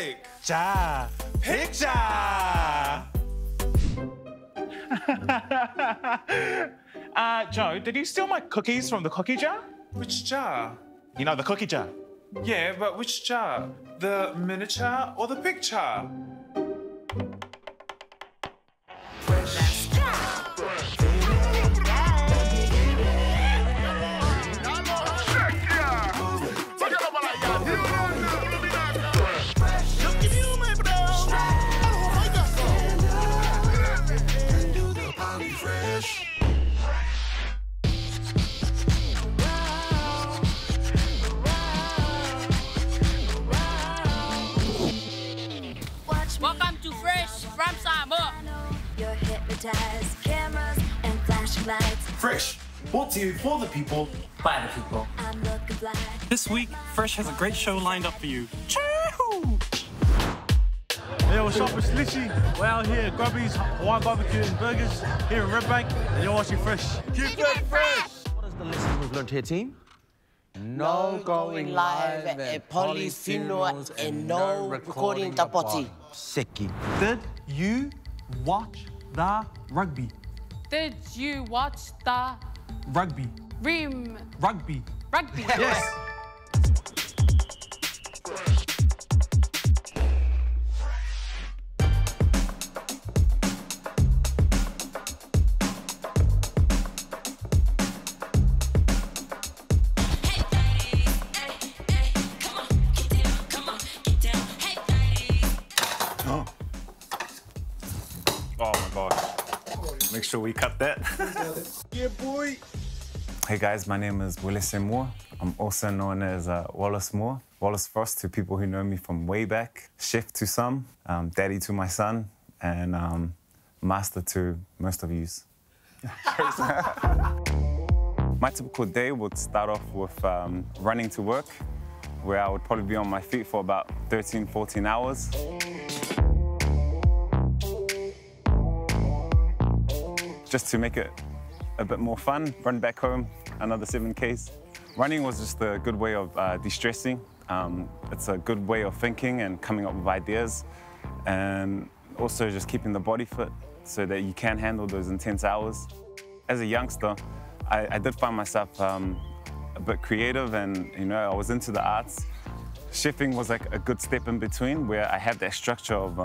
Picture. Joe, did you steal my cookies from the cookie jar? Which jar? You know, the cookie jar. Yeah, but which jar? The miniature or the picture? From Samoa. You're hypnotized, cameras and flashing lights. Fresh, brought to you for the people, by the people. I'm looking blind. This week, Fresh has a great show lined up for you. Choo-hoo! Hey, what's up? It's Lishi. We're out here at Grubby's Hawaiian BBQ and Burgers here in Red Bank, and you're watching Fresh. Keep it fresh! What is the lesson we've learned here, team? No going live at Polly's funeral and no recording the party. Seki. Did you watch the rugby? Did you watch the rugby? Rim. Rugby. Rugby. Yes. Make sure we cut that. Yeah, boy. Hey guys, my name is Wallace Moore. I'm also known as Wallace Moore, Wallace Frost to people who know me from way back, chef to some, daddy to my son, and master to most of yous. My typical day would start off with running to work, where I would probably be on my feet for about 13, 14 hours. Just to make it a bit more fun, run back home, another 7Ks. Running was just a good way of de-stressing. It's a good way of thinking and coming up with ideas, and also just keeping the body fit so that you can handle those intense hours. As a youngster, I did find myself a bit creative, and you know, I was into the arts. Chefing was like a good step in between, where I had that structure of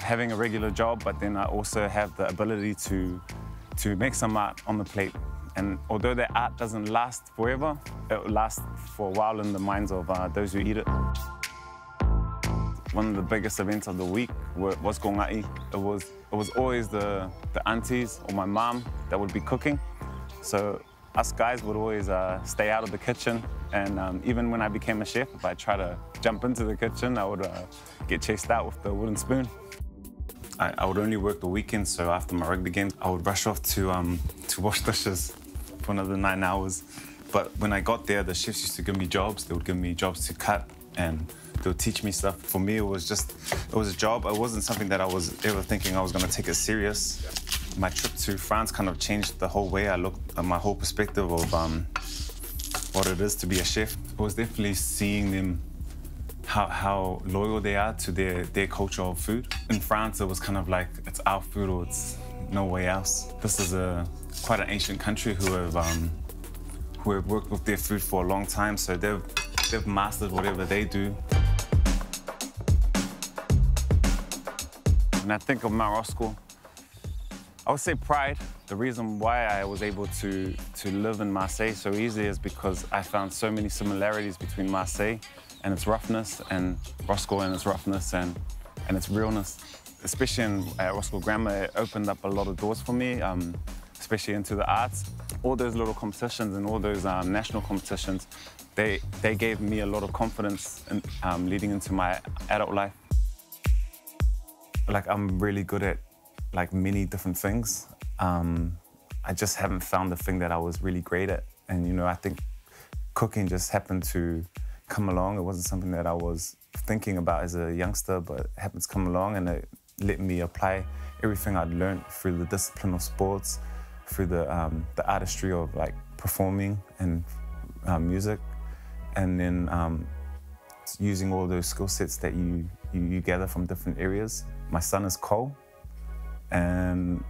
having a regular job, but then I also have the ability to make some art on the plate. And although that art doesn't last forever, it will last for a while in the minds of those who eat it. One of the biggest events of the week was Gong Ai. It was always the aunties or my mom that would be cooking. So us guys would always stay out of the kitchen. And even when I became a chef, if I try to jump into the kitchen, I would get chased out with the wooden spoon. I would only work the weekends, so after my rugby game, I would rush off to wash dishes for another 9 hours. But when I got there, the chefs used to give me jobs. They would give me jobs to cut, and they would teach me stuff. For me, it was a job. It wasn't something that I was ever thinking I was going to take it serious. My trip to France kind of changed the whole way I looked at my whole perspective of what it is to be a chef. It was definitely seeing them, how loyal they are to their culture of food. In France, it was kind of like, it's our food or it's no way else. This is quite an ancient country who have worked with their food for a long time, so they've mastered whatever they do. When I think of my Roscoe, I would say pride. The reason why I was able to live in Marseille so easily is because I found so many similarities between Marseille and its roughness, and Roscoe and its roughness, and its realness. Especially at Roscoe Grammar, it opened up a lot of doors for me, especially into the arts. All those little competitions and all those national competitions, they gave me a lot of confidence in, leading into my adult life. Like, I'm really good at like many different things. I just haven't found the thing that I was really great at. And you know, I think cooking just happened to come along. It wasn't something that I was thinking about as a youngster, but it happened to come along, and it let me apply everything I'd learned through the discipline of sports, through the artistry of like performing and music, and then using all those skill sets that you gather from different areas. My son is Cole, and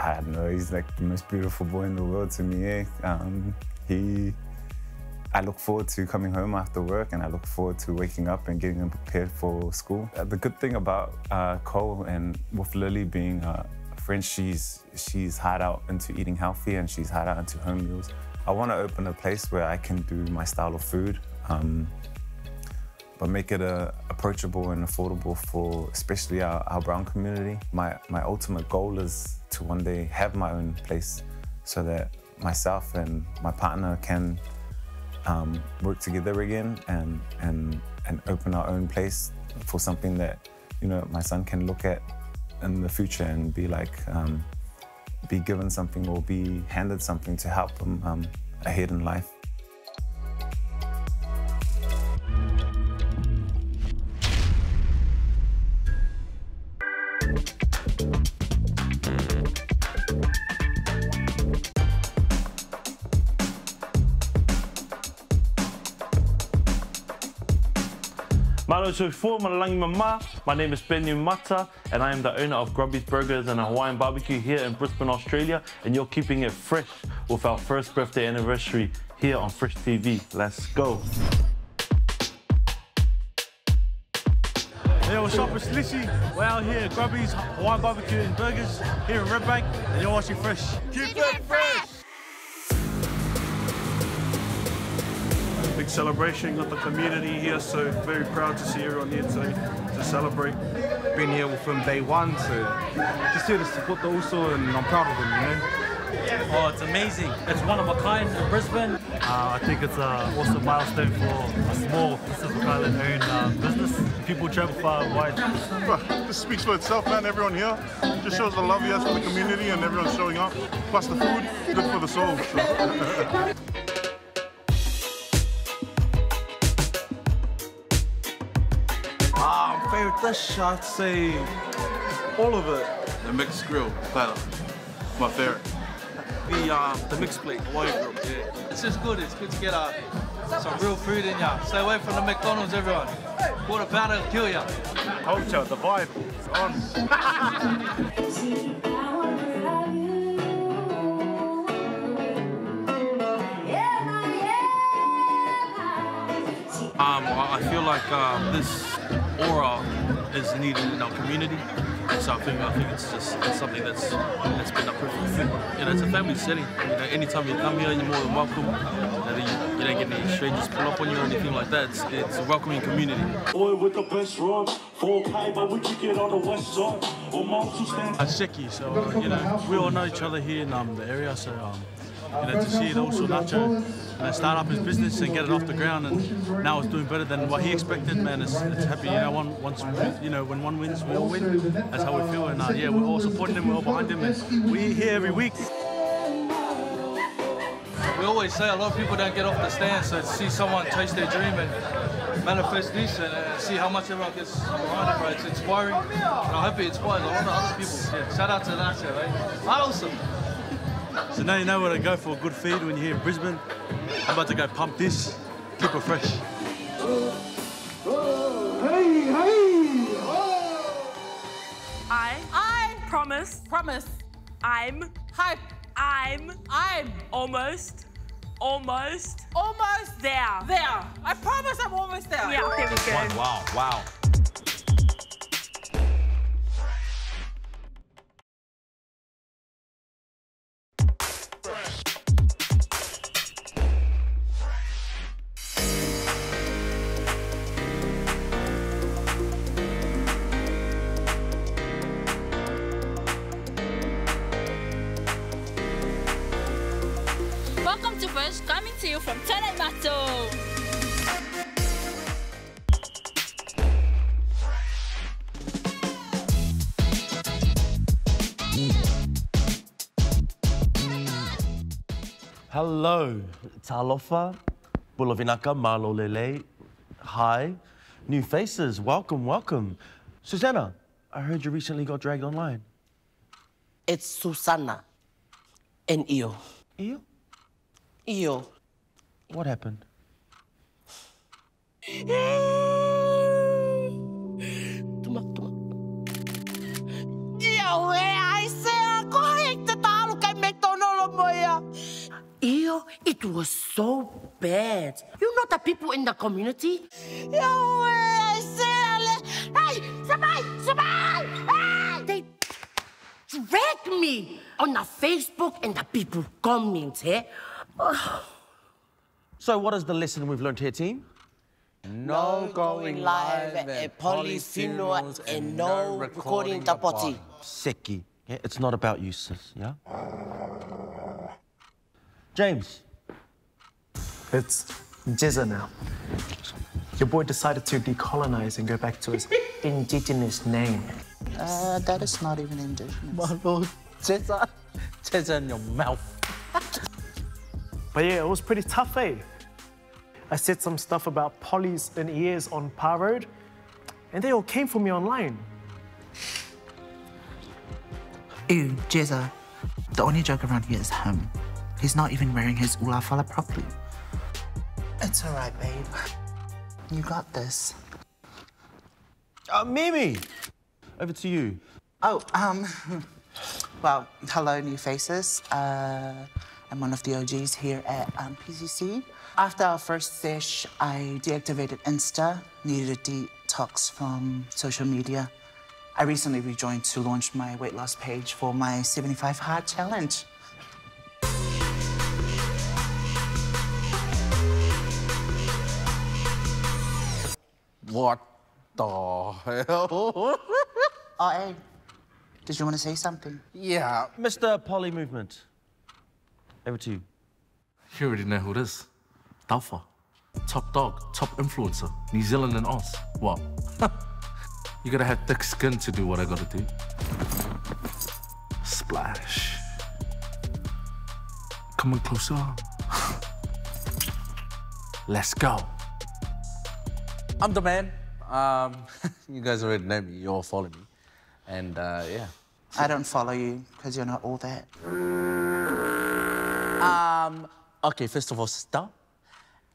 I don't know, he's like the most beautiful boy in the world to me, eh? I look forward to coming home after work, and I look forward to waking up and getting him prepared for school. The good thing about Cole, and with Lily being French, she's hard out into eating healthy, and she's hard out into home meals. I want to open a place where I can do my style of food, but make it approachable and affordable for especially our brown community. My ultimate goal is to one day have my own place so that myself and my partner can work together again and open our own place for something that, you know, my son can look at in the future and be like, be given something or be handed something to help him ahead in life. My name is Bennu Mata, and I am the owner of Grubby's Burgers and a Hawaiian barbecue here in Brisbane, Australia, and you're keeping it fresh with our first birthday anniversary here on Fresh TV. Let's go. Hey, what's up, it's Lishi. We're out here at Grubby's Hawaiian barbecue and burgers here in Red Bank, and you're watching Fresh. Keep it fresh! Big celebration with the community here, so very proud to see everyone here today to celebrate. Been here from day one, so just here to support the also, and I'm proud of them, you know. Oh, it's amazing. It's one of a kind in Brisbane. I think it's an awesome milestone for a small Pacific Island-owned business. People travel far and wide. Well, this speaks for itself, man. Everyone here just shows the love he has for the community, and everyone's showing up. Plus the food, good for the soul. So. Favourite dish, I'd say all of it. The mixed grill platter, my favourite. The mixed plate, Hawaiian grill, yeah. It's just good, it's good to get some real food in ya. Stay away from the McDonald's, everyone. Quarter pounder will kill ya. Culture, the vibe, it's on. I feel like this aura is needed in our community, and so I think it's just something that's been a perfect fit. You know, it's a family setting. You know, anytime you come here, you're more than welcome. You don't get any strangers pull up on you or anything like that. It's a welcoming community. Boy with the best rhymes, 4K, but we can get on the west side. Seki, so you know, we all know each other here in the area, so. You know, to see it also Nacho start up his business and get it off the ground, and now it's doing better than what he expected, man. It's happy, you know. When one wins, we all win. That's how we feel, and yeah, we're all supporting him, we're all behind him, and we're here every week. We always say a lot of people don't get off the stand, so to see someone chase their dream and manifest this, and see how much everyone gets behind it, bro. It's inspiring, and I hope it inspires a lot of other people. Yeah, shout out to Nacho, eh? Awesome. So now you know where to go for a good feed when you're here in Brisbane. I'm about to go pump this, keep it fresh. I promise, I'm hype. I'm almost there. I promise I'm almost there. Yeah, there we go. Wow. Coming to you from Telemato. Hello, Talofa, Bulovinaka Malo Lele. Hi, new faces, welcome. Susana, I heard you recently got dragged online. It's Susana and Eo. Eo? Eo. What happened? Tumak. Ia wea, Isaiah, koe ek te talu kai me tonolo moia. Eo, it was so bad. You know the people in the community? Ia wea, Isaiah, le... Hey, sabai! Hey! They dragged me on the Facebook and the people comments, eh? So what is the lesson we've learned here, team? No going live at polyfunerals and no recording tapoti. Seki, yeah, it's not about you, sis, yeah? James. It's Jezza now. Your boy decided to decolonize and go back to his indigenous name. That is not even indigenous. My lord, Jezza. Jezza in your mouth. But yeah, it was pretty tough, eh? I said some stuff about polys and ears on Par Road, and they all came for me online. Ew, Jezza. The only joke around here is him. He's not even wearing his ulafala properly. It's all right, babe. You got this. Mimi! Over to you. Oh, well, hello, new faces. I'm one of the OGs here at PCC. After our first sesh, I deactivated Insta, needed a detox from social media. I recently rejoined to launch my weight loss page for my 75 Hard Challenge. What the hell? Oh, hey, did you want to say something? Yeah, Mr. Poly Movement. Over to you. You already know who it is. Dafa. Top dog, top influencer. New Zealand and Oz. Wow. You gotta have thick skin to do what I gotta do. Splash. Come on closer. Let's go. I'm the man. You guys already know me. You all follow me. And yeah. I don't follow you because you're not all that. Okay, first of all, stop.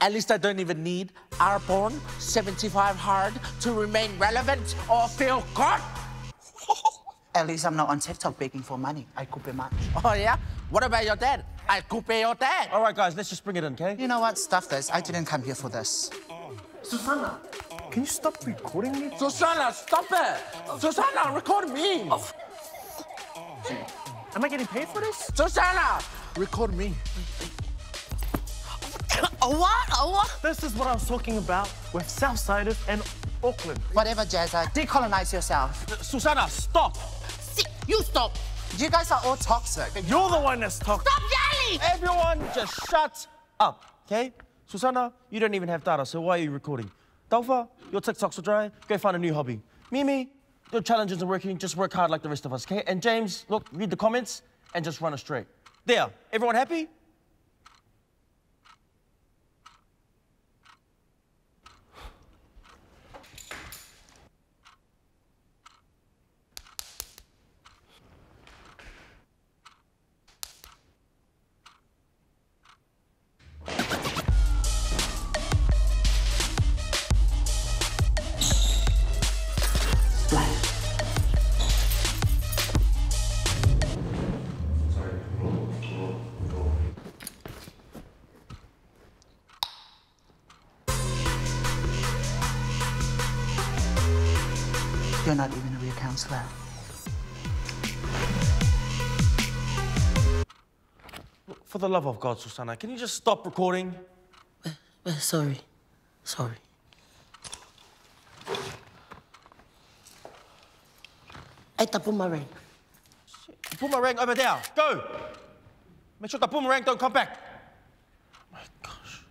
At least I don't even need Airborne 75 Hard to remain relevant or feel good. At least I'm not on TikTok begging for money. I coupe much. Oh, yeah? What about your dad? I coupe your dad. All right, guys, let's just bring it in, okay? You know what? Stuff this. I didn't come here for this. Susana, can you stop recording me? Susana, stop it! Susana, record me! Oh. Am I getting paid for this? Susana, record me. What? This is what I was talking about with Southsiders and Auckland. Whatever, Jezza. Decolonize yourself. Susana, stop. See, you stop. You guys are all toxic. You're the one that's toxic. Stop yelling! Everyone just shut up, okay? Susana, you don't even have data, so why are you recording? Dafa, your TikToks are dry. Go find a new hobby. Mimi, your challenges are working. Just work hard like the rest of us, okay? And James, look, read the comments and just run us straight. There, everyone happy? You're not even a real counsellor. For the love of God, Susana, can you just stop recording? Sorry. Hey, the boomerang. Boomerang over there. Go. Make sure the boomerang don't come back. Oh my gosh.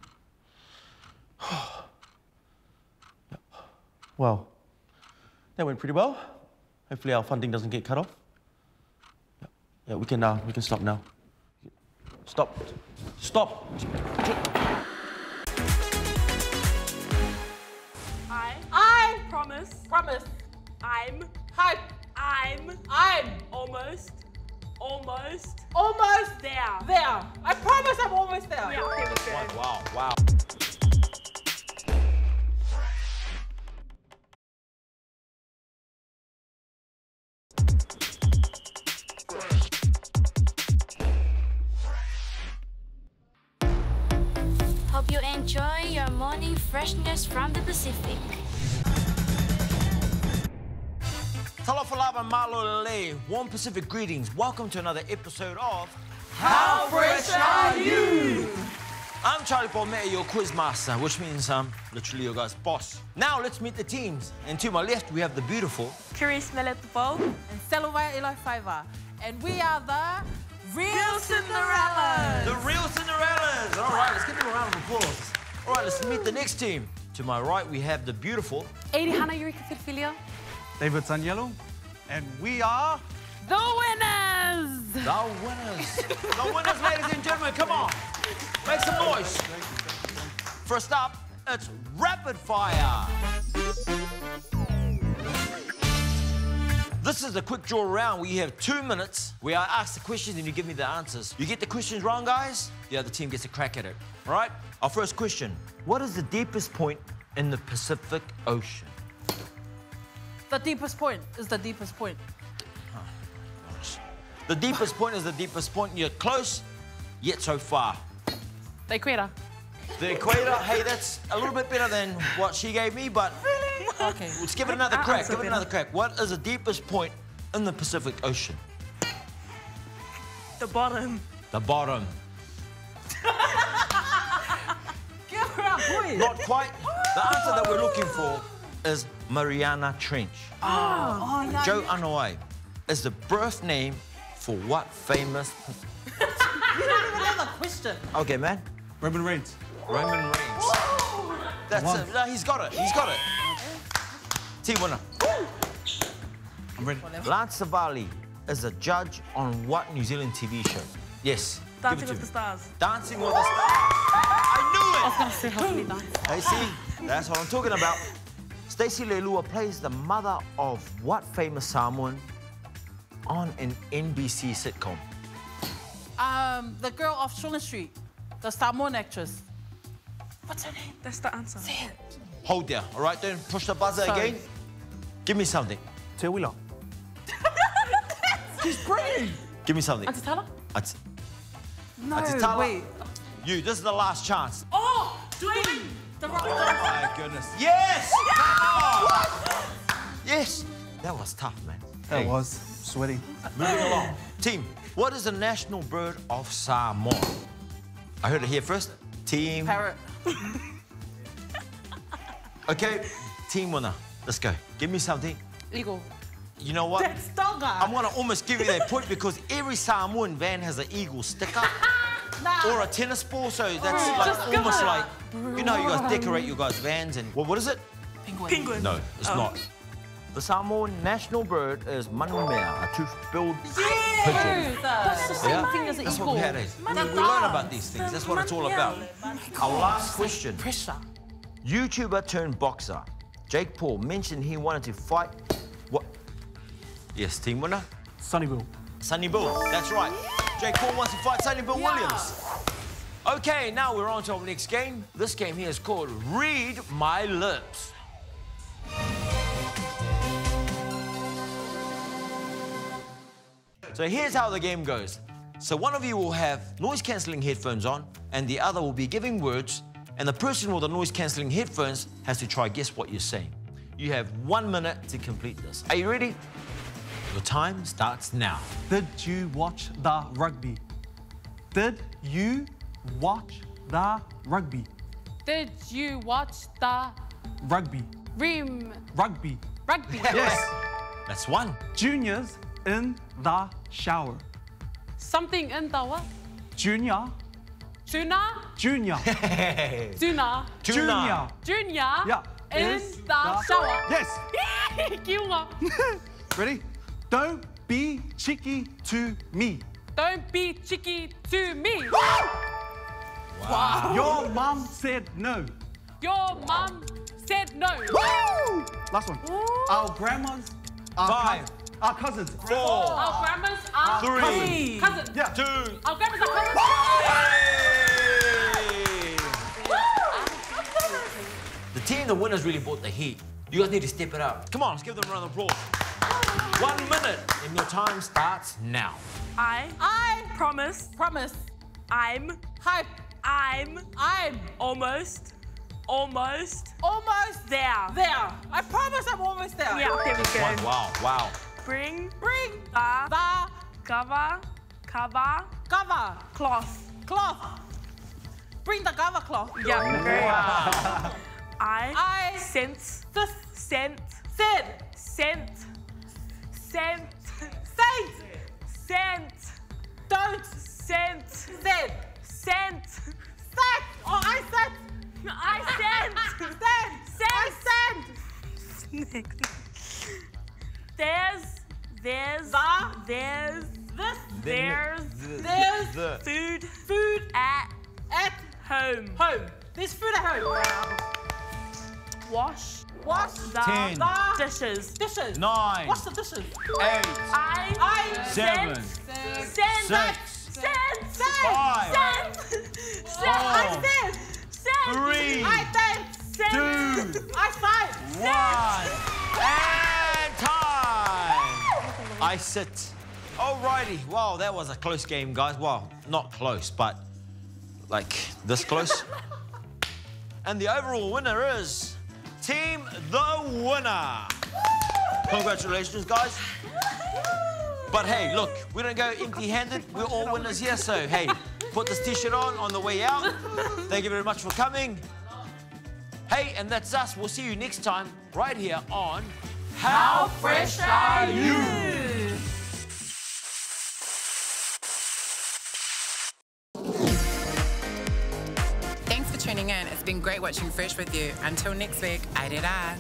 Well. That went pretty well. Hopefully our funding doesn't get cut off. Yeah, we can stop now. Stop. I promise. I'm almost there. I promise I'm almost there. Yeah, okay, wow. freshness from the Pacific. Talofa Malo Lele, warm Pacific greetings. Welcome to another episode of How Fresh Are You? I'm Charlie Paul Mayer, your quiz master, which means I'm literally your guys' boss. Now let's meet the teams. And to my left, we have the beautiful Curious Melette the Bowl and Salawai Elo Faiva. And we are the Real Cinderellas. The Real Cinderellas. All right, let's give them a round of applause. All right, let's meet the next team. To my right, we have the beautiful Eirihana Eureka Filiphilia, David Sanyelo, and we are the Winners. The Winners. The Winners, ladies and gentlemen. Come on. Make some noise. First up, it's Rapid Fire. This is a quick draw round where you have 2 minutes where I ask the questions and you give me the answers. You get the questions wrong, guys, the other team gets a crack at it. All right? Our first question. What is the deepest point in the Pacific Ocean? The deepest point is the deepest point. Oh, gosh. The deepest point is the deepest point. You're close, yet so far. The equator. The equator? Hey, that's a little bit better than what she gave me, but... Really? OK. Let's give it another crack. Give it another crack. What is the deepest point in the Pacific Ocean? The bottom. The bottom. Give her a point. Not quite. The answer that we're looking for is Mariana Trench. Oh, oh no. Jo Anoa'i is the birth name for what famous... You don't even have a question. OK, man. Roman Reigns. Roman Reigns. Whoa. That's it. No, he's got it. He's got it. Team winner. I'm ready. Lance Savali is a judge on what New Zealand TV show? Yes. Dancing with the Stars. Dancing with the Stars. I knew it. I was going to say how many dance. Hey, see? That's what I'm talking about. Stacey Leilua plays the mother of what famous Samoan on an NBC sitcom? The girl off Shortland Street. The Samoan actress. What's her name? That's the answer. Say it. Hold there, all right then? Push the buzzer again. Give me something. Te Wila. She's brave. Give me something. Atitala? No, Atitala. Wait. You, this is the last chance. Oh, Dwayne. The Rock. Oh, my goodness. Yes! Come on! What? Yes. That was tough, man. That was sweaty. Moving along. Team, what is the national bird of Samoa? I heard it here first. Team... Parrot. OK, team winner. Let's go. Give me something. Eagle. You know what? That's dogger. I'm going to almost give you that point because every Samoan van has an eagle sticker or a tennis ball, so that's like almost like... You know, you guys decorate your guys' vans and... Well, what is it? Penguin. Penguin. No, it's not. The Samoan national bird is manumea, a tooth-billed pigeon. That's the same thing as an eagle. That's what we had. We learn about these things. That's what it's all about. Our last question. Pressure. YouTuber turned boxer Jake Paul mentioned he wanted to fight what? Yes, team winner. Sonny Bill. Sonny Bill. That's right. Jake Paul wants to fight Sonny Bill Williams. Okay, now we're on to our next game. This game here is called Read My Lips. So here's how the game goes. So one of you will have noise-cancelling headphones on, and the other will be giving words, and the person with the noise-cancelling headphones has to try guess what you're saying. You have 1 minute to complete this. Are you ready? Your time starts now. Did you watch the rugby? Did you watch the rugby? Did you watch the rugby? Rim. Rugby. Rugby. Yes. That's one. Juniors in the shower. Something in the what? Junior. Tuna? Junior. Hey. Tuna. Junior. Junior. Yeah. In the shower. Yes. Ready? Don't be cheeky to me. Don't be cheeky to me. Wow. Your mum said no. Your mum said no. Woo! Last one. Ooh. Our grandmas are five. Our cousins. Four. Our grandmas are three. Cousins. Yeah. Two. Our grandmas are cousins. Hey! The team, the winners, really brought the heat. You guys need to step it up. Come on, let's give them a round of applause. 1 minute, and your time starts now. I promise. I'm hype. I'm almost. Almost there. There. I promise I'm almost there. Yeah, there we go. Wow, wow. Bring. The. Cover. Cloth. Bring the cover cloth. Yeah, great. Wow. I sent. There's food at home. There's food at home. Wow. Wash the 10. Dishes. 9. Wash the dishes. 8. I 7. 6. 5. 3. I 2. I 5. 1. And time. I sit. Alrighty. Wow, that was a close game, guys. Well, not close, but like this close. And the overall winner is Team The Winner. Congratulations, guys. But hey, look, we don't go empty-handed. We're all winners here, so hey, put this T-shirt on the way out. Thank you very much for coming. Hey, and that's us. We'll see you next time right here on How Fresh Are You? Tuning in. It's been great watching Fresh with you. Until next week, airera.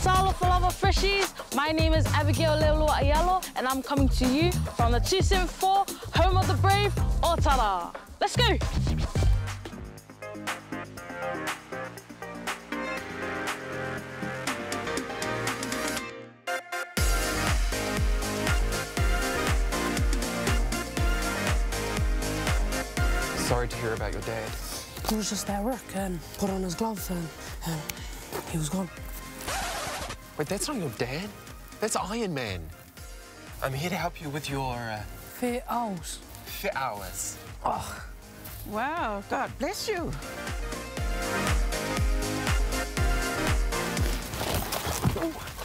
Sawa Falava Freshies. My name is Abigail Leolua Ayalo, and I'm coming to you from the 274, home of the brave, Otara. Let's go! Sorry to hear about your dad. He was just at work and put on his gloves and he was gone. Wait, that's not your dad. That's Iron Man. I'm here to help you with your... Fit hours. Oh. Wow, God bless you. Ooh.